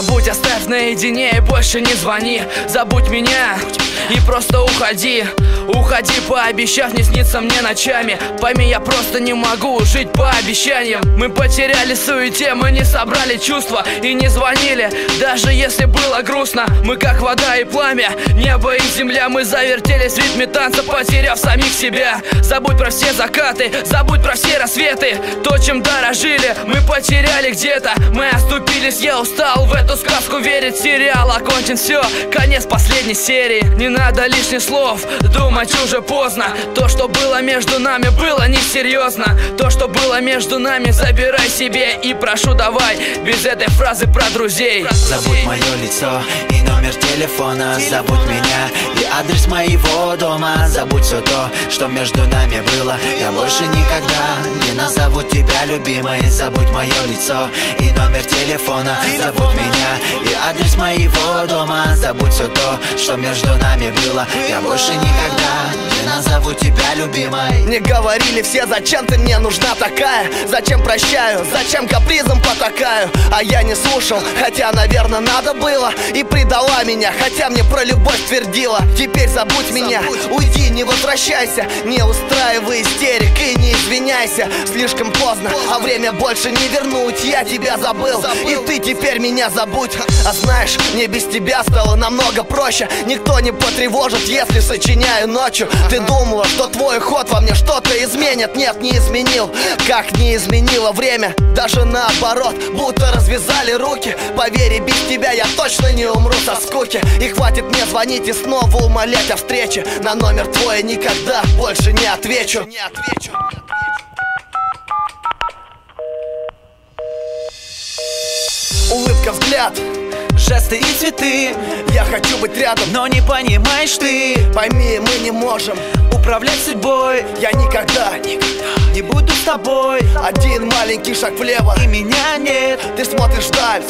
Забудь, оставь наедине и больше не звони. Забудь меня и просто уходи. Уходи, пообещав не сниться мне ночами. Пойми, я просто не могу жить по обещаниям. Мы потеряли в суете, мы не собрали чувства и не звонили, даже если было грустно. Мы как вода и пламя, небо и земля. Мы завертелись в ритме танца, потеряв самих себя. Забудь про все закаты, забудь про все рассветы. То, чем дорожили, мы потеряли где-то. Мы оступились, я устал в эту сказку верить. Сериал окончен, все, конец последней серии. Не надо лишних слов, думать уже поздно. То, что было между нами, было несерьезно. То, что было между нами, забирай себе. И прошу, давай, без этой фразы про друзей. Забудь мое лицо и номер телефона. Забудь меня и адрес моего дома. Забудь все то, что между нами было. Я больше никогда не назову тебя любимой. Забудь мое лицо и номер телефона. Забудь меня и адрес моего дома. Забудь все то, что между нами было. Я больше никогда не назову тебя любимой. Мне говорили все, зачем ты мне нужна такая? Зачем прощаю, зачем капризом потакаю? А я не слушал, хотя, наверное, надо было. И предала меня, хотя мне про любовь твердила. Теперь забудь меня, уйди, не возвращайся. Не устраивай истерик и не извиняйся. Слишком поздно, а время больше не вернуть. Я тебя забыл, и ты теперь меня забудь. А знаешь, мне без тебя стало намного проще. Никто не потревожит, если сочиняю ночью. Ты думала, что твой ход во мне что-то изменит. Нет, не изменил, как не изменило время. Даже наоборот, будто развязали руки. Поверь, без тебя я точно не умру со скуки. И хватит мне звонить и снова умолять о встрече. На номер твой никогда больше не отвечу. Улыбка, взгляд, жесты и цветы. Я хочу быть рядом, но не понимаешь ты. Пойми, мы не можем управлять судьбой. Я никогда, никогда не буду с тобой. Один маленький шаг влево, и меня нет. Ты смотришь вдаль,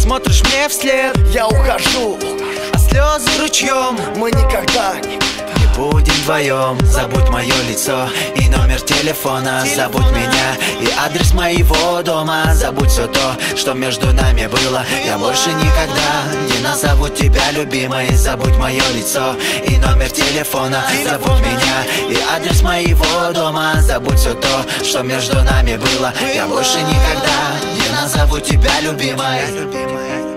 смотришь мне вслед. Я ухожу, а слезы ручьем. Мы никогда, никогда будем вдвоем. Забудь мое лицо и номер телефона. Забудь меня и адрес моего дома. Забудь все то, что между нами было. Я больше никогда не назову тебя любимой. Забудь мое лицо и номер телефона. Забудь меня и адрес моего дома. Забудь все то, что между нами было. Я больше никогда не назову тебя любимой.